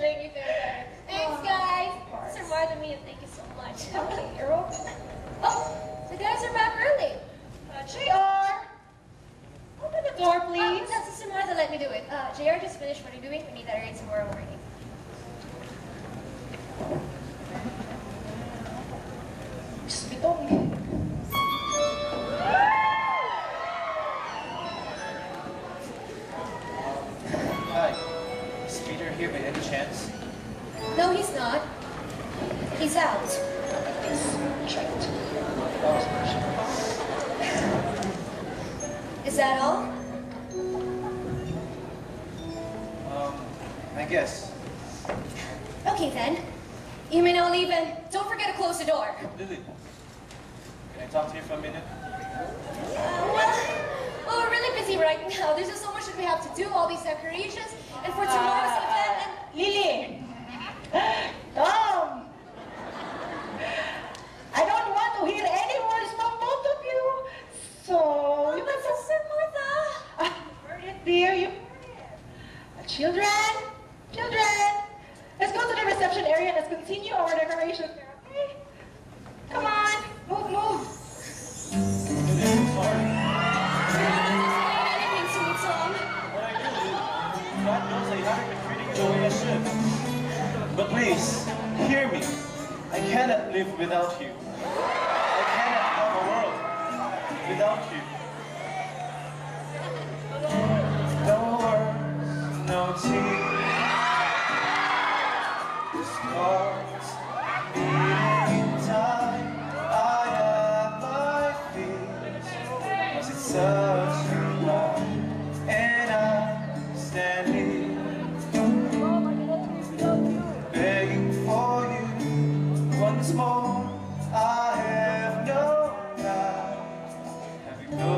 Thank you very much. Thanks, guys. This reminded me of thank you so much. Okay, you're welcome. Oh, the guys are back early. Jay-arr, open the door, please. No, Sister Martha let me do it. Jay-arr just finished what you're doing. We need that right tomorrow morning. Hi. Is Peter here by any chance? No, he's not. He's out. He's checked. Is that all? I guess. Okay, then. You may now leave, and don't forget to close the door. Lily, can I talk to you for a minute? Well, we're really busy right now. There's just so much that we have to do, all these decorations, and for tomorrow's event, and... Lily! Tom! I don't want to hear any words from both of you, so... Oh, you can just sit with us. You heard it, dear. You heard it. Children! Let's go to the reception area and let's continue our decorations there, okay? Come on, move. Sorry. Anything, sweet Tom. What I do, God knows I haven't been treating you the way I should. But please, hear me. I cannot live without you. I cannot have a world without you. No words, no tears. Once more, I have no doubt.